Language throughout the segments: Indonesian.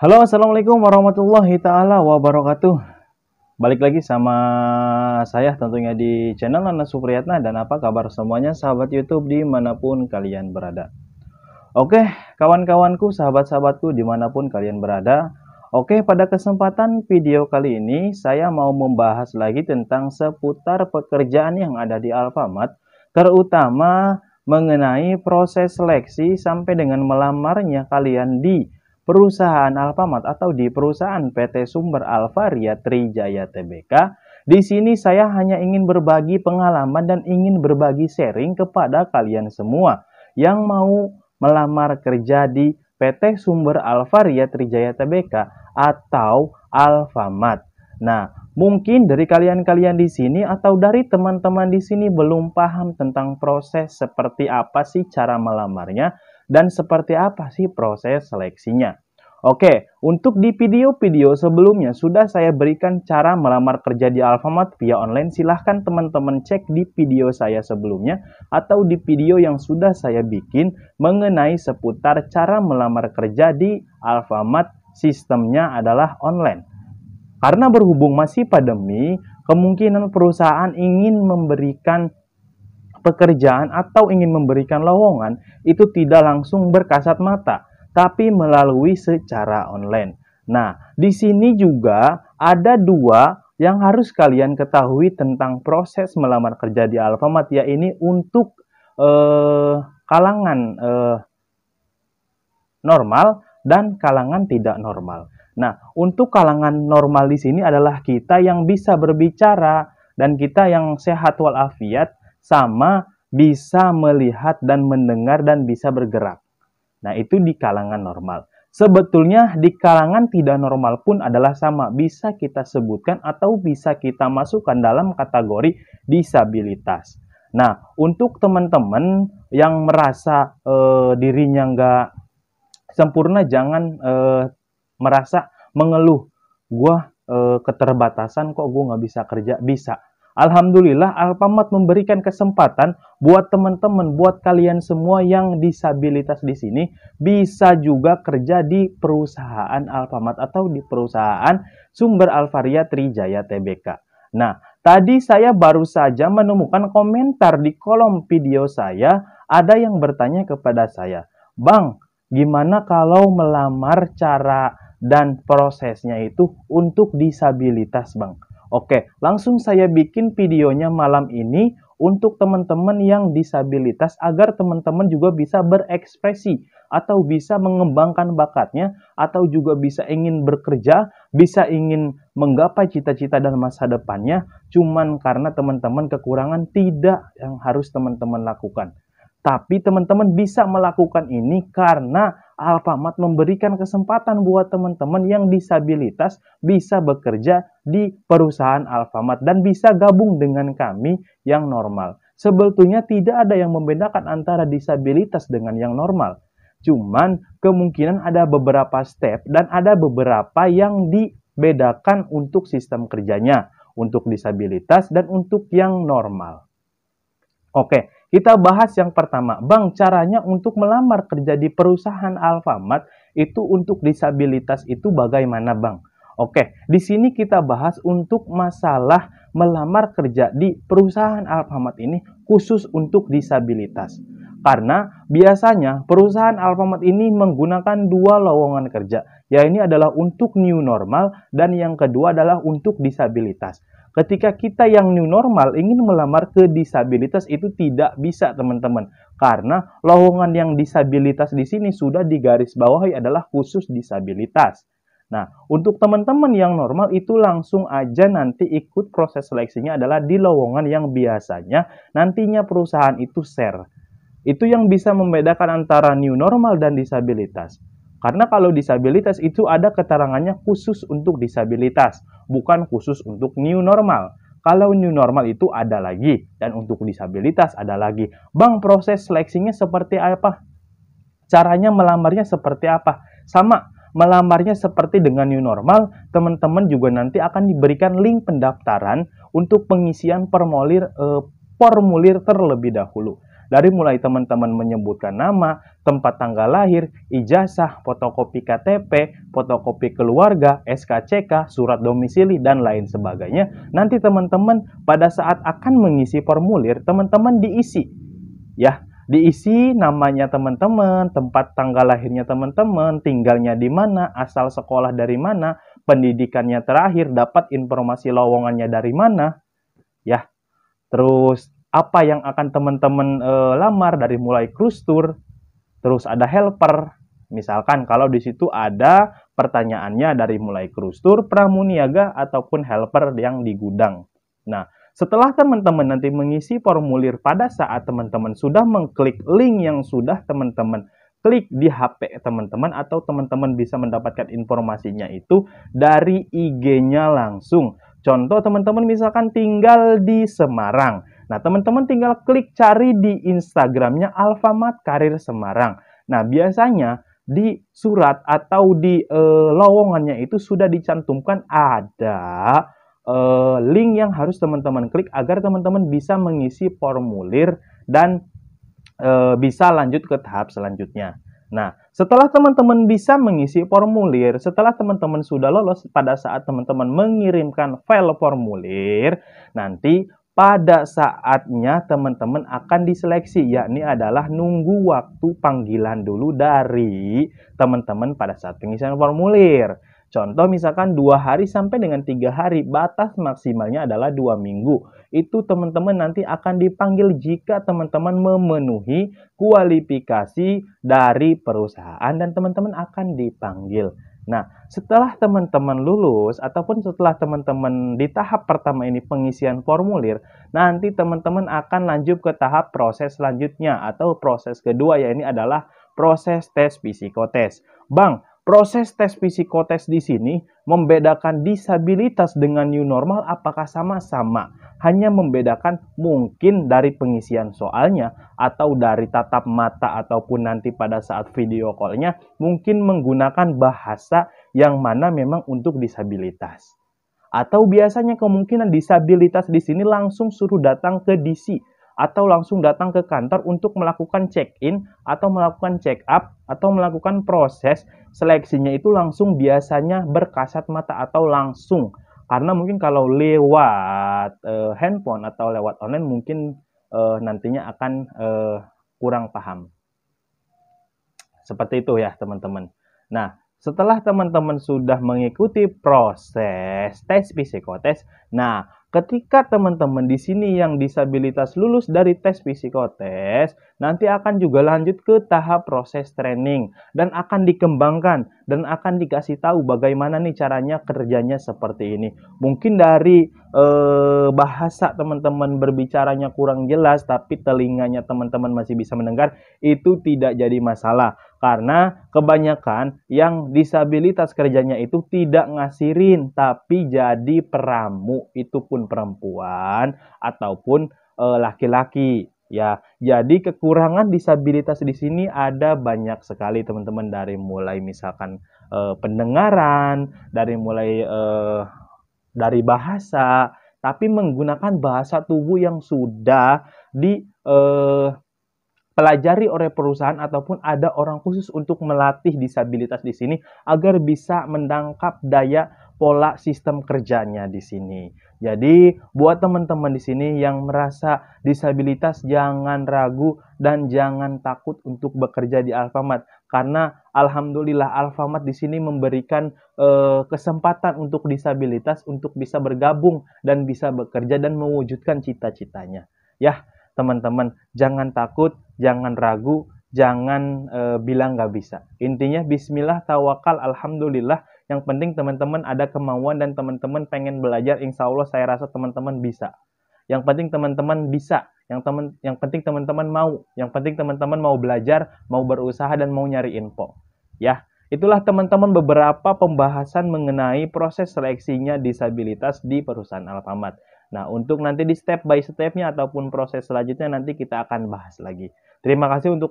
Halo, assalamualaikum warahmatullahi ta'ala wabarakatuh. Balik lagi sama saya tentunya di channel Nana Supriatna. Dan apa kabar semuanya sahabat YouTube dimanapun kalian berada. Oke kawan-kawanku, sahabat-sahabatku dimanapun kalian berada. Oke, pada kesempatan video kali ini saya mau membahas lagi tentang seputar pekerjaan yang ada di Alfamart, terutama mengenai proses seleksi sampai dengan melamarnya kalian di perusahaan Alfamart atau di perusahaan PT Sumber Alfaria Trijaya Tbk. Di sini saya hanya ingin berbagi pengalaman dan ingin berbagi sharing kepada kalian semua yang mau melamar kerja di PT Sumber Alfaria Trijaya Tbk atau Alfamart. Nah, mungkin dari kalian-kalian di sini atau dari teman-teman di sini belum paham tentang proses seperti apa sih cara melamarnya. Dan seperti apa sih proses seleksinya? Oke, untuk di video-video sebelumnya sudah saya berikan cara melamar kerja di Alfamart via online. Silahkan teman-teman cek di video saya sebelumnya atau di video yang sudah saya bikin mengenai seputar cara melamar kerja di Alfamart. Sistemnya adalah online. Karena berhubung masih pandemi, kemungkinan perusahaan ingin memberikan pekerjaan atau ingin memberikan lowongan itu tidak langsung berkasat mata, tapi melalui secara online. Nah, di sini juga ada dua yang harus kalian ketahui tentang proses melamar kerja di Alfamart, ya ini untuk kalangan normal dan kalangan tidak normal. Nah, untuk kalangan normal di sini adalah kita yang bisa berbicara dan kita yang sehat walafiat, sama bisa melihat dan mendengar dan bisa bergerak. Nah, itu di kalangan normal. Sebetulnya di kalangan tidak normal pun adalah sama, bisa kita sebutkan atau bisa kita masukkan dalam kategori disabilitas. Nah, untuk teman-teman yang merasa dirinya nggak sempurna, jangan merasa mengeluh, gua keterbatasan kok gua nggak bisa kerja. Bisa. Alhamdulillah Alfamart memberikan kesempatan buat teman-teman, buat kalian semua yang disabilitas di sini bisa juga kerja di perusahaan Alfamart atau di perusahaan Sumber Alfaria Trijaya Tbk. Nah, tadi saya baru saja menemukan komentar di kolom video saya, ada yang bertanya kepada saya, "Bang, gimana kalau melamar cara dan prosesnya itu untuk disabilitas, Bang?" Oke, langsung saya bikin videonya malam ini untuk teman-teman yang disabilitas agar teman-teman juga bisa berekspresi atau bisa mengembangkan bakatnya atau juga bisa ingin bekerja, bisa ingin menggapai cita-cita dan masa depannya cuman karena teman-teman kekurangan. Tidak yang harus teman-teman lakukan. Tapi teman-teman bisa melakukan ini karena Alfamart memberikan kesempatan buat teman-teman yang disabilitas bisa bekerja di perusahaan Alfamart dan bisa gabung dengan kami yang normal. Sebetulnya tidak ada yang membedakan antara disabilitas dengan yang normal. Cuman kemungkinan ada beberapa step dan ada beberapa yang dibedakan untuk sistem kerjanya, untuk disabilitas dan untuk yang normal. Oke. Kita bahas yang pertama, Bang, caranya untuk melamar kerja di perusahaan Alfamart itu untuk disabilitas itu bagaimana, Bang? Oke, di sini kita bahas untuk masalah melamar kerja di perusahaan Alfamart ini khusus untuk disabilitas. Karena biasanya perusahaan Alfamart ini menggunakan dua lowongan kerja, ya ini adalah untuk new normal dan yang kedua adalah untuk disabilitas. Ketika kita yang new normal ingin melamar ke disabilitas itu tidak bisa teman-teman, karena lowongan yang disabilitas di sini sudah digarisbawahi adalah khusus disabilitas. Nah, untuk teman-teman yang normal itu langsung aja nanti ikut proses seleksinya adalah di lowongan yang biasanya nantinya perusahaan itu share. Itu yang bisa membedakan antara new normal dan disabilitas. Karena kalau disabilitas itu ada keterangannya khusus untuk disabilitas, bukan khusus untuk new normal. Kalau new normal itu ada lagi, dan untuk disabilitas ada lagi. Bang, proses seleksinya seperti apa? Caranya melamarnya seperti apa? Sama, melamarnya seperti dengan new normal, teman-teman juga nanti akan diberikan link pendaftaran untuk pengisian formulir terlebih dahulu. Dari mulai teman-teman menyebutkan nama, tempat tanggal lahir, ijazah, fotokopi KTP, fotokopi keluarga, SKCK, surat domisili, dan lain sebagainya. Nanti teman-teman pada saat akan mengisi formulir, teman-teman diisi. Ya, diisi namanya teman-teman, tempat tanggal lahirnya teman-teman, tinggalnya di mana, asal sekolah dari mana, pendidikannya terakhir, dapat informasi lowongannya dari mana, ya. Terus apa yang akan teman-teman lamar dari mulai cruise tour, terus ada helper. Misalkan kalau di situ ada pertanyaannya dari mulai cruise tour, pramuniaga ataupun helper yang di gudang. Nah, setelah teman-teman nanti mengisi formulir, pada saat teman-teman sudah mengklik link yang sudah teman-teman klik di HP teman-teman, atau teman-teman bisa mendapatkan informasinya itu dari IG-nya langsung. Contoh teman-teman misalkan tinggal di Semarang. Nah, teman-teman tinggal klik cari di Instagramnya Alfamart Karir Semarang. Nah, biasanya di surat atau di lowongannya itu sudah dicantumkan ada link yang harus teman-teman klik agar teman-teman bisa mengisi formulir dan bisa lanjut ke tahap selanjutnya. Nah, setelah teman-teman bisa mengisi formulir, setelah teman-teman sudah lolos, pada saat teman-teman mengirimkan file formulir, nanti pada saatnya teman-teman akan diseleksi, yakni adalah nunggu waktu panggilan dulu dari teman-teman pada saat pengisian formulir. Contoh misalkan 2 hari sampai dengan 3 hari, batas maksimalnya adalah 2 minggu. Itu teman-teman nanti akan dipanggil jika teman-teman memenuhi kualifikasi dari perusahaan dan teman-teman akan dipanggil. Nah, setelah teman-teman lulus ataupun setelah teman-teman di tahap pertama ini pengisian formulir, nanti teman-teman akan lanjut ke tahap proses selanjutnya atau proses kedua, yaitu adalah proses tes psikotes. Bang, proses tes psikotes di sini membedakan disabilitas dengan new normal apakah sama-sama? Hanya membedakan mungkin dari pengisian soalnya atau dari tatap mata ataupun nanti pada saat video call-nya mungkin menggunakan bahasa yang mana memang untuk disabilitas. Atau biasanya kemungkinan disabilitas di sini langsung suruh datang ke DC atau langsung datang ke kantor untuk melakukan check-in atau melakukan check-up atau melakukan proses seleksinya itu langsung biasanya berkasat mata atau langsung. Karena mungkin kalau lewat handphone atau lewat online mungkin nantinya akan kurang paham. Seperti itu ya teman-teman. Nah, setelah teman-teman sudah mengikuti proses tes psikotes, nah, ketika teman-teman di sini yang disabilitas lulus dari tes psikotes, nanti akan juga lanjut ke tahap proses training dan akan dikembangkan dan akan dikasih tahu bagaimana nih caranya kerjanya seperti ini. Mungkin dari bahasa teman-teman berbicaranya kurang jelas tapi telinganya teman-teman masih bisa mendengar, itu tidak jadi masalah. Karena kebanyakan yang disabilitas kerjanya itu tidak ngasirin tapi jadi peramu, itu pun perempuan ataupun laki-laki ya. Jadi kekurangan disabilitas di sini ada banyak sekali teman-teman, dari mulai misalkan pendengaran, dari mulai dari bahasa, tapi menggunakan bahasa tubuh yang sudah di pelajari oleh perusahaan ataupun ada orang khusus untuk melatih disabilitas di sini agar bisa menangkap daya pola sistem kerjanya di sini. Jadi buat teman-teman di sini yang merasa disabilitas, jangan ragu dan jangan takut untuk bekerja di Alfamart. Karena alhamdulillah Alfamart di sini memberikan kesempatan untuk disabilitas untuk bisa bergabung dan bisa bekerja dan mewujudkan cita-citanya. Ya, teman-teman, jangan takut, jangan ragu, jangan bilang nggak bisa. Intinya bismillah, tawakal, alhamdulillah. Yang penting teman-teman ada kemauan dan teman-teman pengen belajar, insya Allah saya rasa teman-teman bisa. Yang penting teman-teman bisa, yang penting teman-teman mau, yang penting teman-teman mau belajar, mau berusaha, dan mau nyari info. Ya, itulah teman-teman beberapa pembahasan mengenai proses seleksinya disabilitas di perusahaan Alfamart. Nah, untuk nanti di step by stepnya ataupun proses selanjutnya nanti kita akan bahas lagi. Terima kasih untuk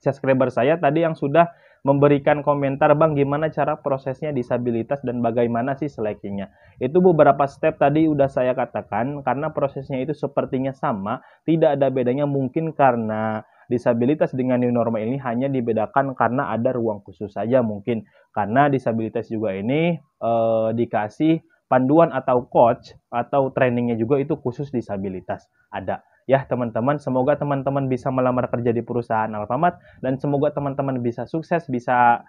subscriber saya tadi yang sudah memberikan komentar, Bang gimana cara prosesnya disabilitas dan bagaimana sih seleksinya. Itu beberapa step tadi udah saya katakan, karena prosesnya itu sepertinya sama, tidak ada bedanya, mungkin karena disabilitas dengan new normal ini hanya dibedakan karena ada ruang khusus saja mungkin. Karena disabilitas juga ini dikasih panduan atau coach atau trainingnya juga itu khusus disabilitas. Ada. Ya teman-teman, semoga teman-teman bisa melamar kerja di perusahaan Alfamart dan semoga teman-teman bisa sukses, bisa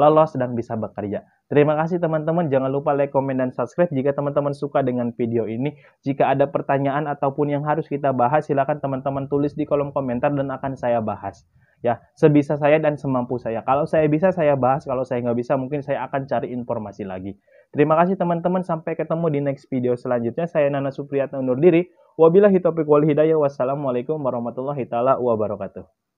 lolos dan bisa bekerja. Terima kasih teman-teman, jangan lupa like, komen, dan subscribe jika teman-teman suka dengan video ini. Jika ada pertanyaan ataupun yang harus kita bahas, silakan teman-teman tulis di kolom komentar dan akan saya bahas. Ya, sebisa saya dan semampu saya. Kalau saya bisa, saya bahas. Kalau saya nggak bisa, mungkin saya akan cari informasi lagi. Terima kasih teman-teman, sampai ketemu di next video selanjutnya. Saya Nana Supriatna undur diri. Wabillahi taufiq wal hidayah. Wassalamualaikum warahmatullahi taala wabarakatuh.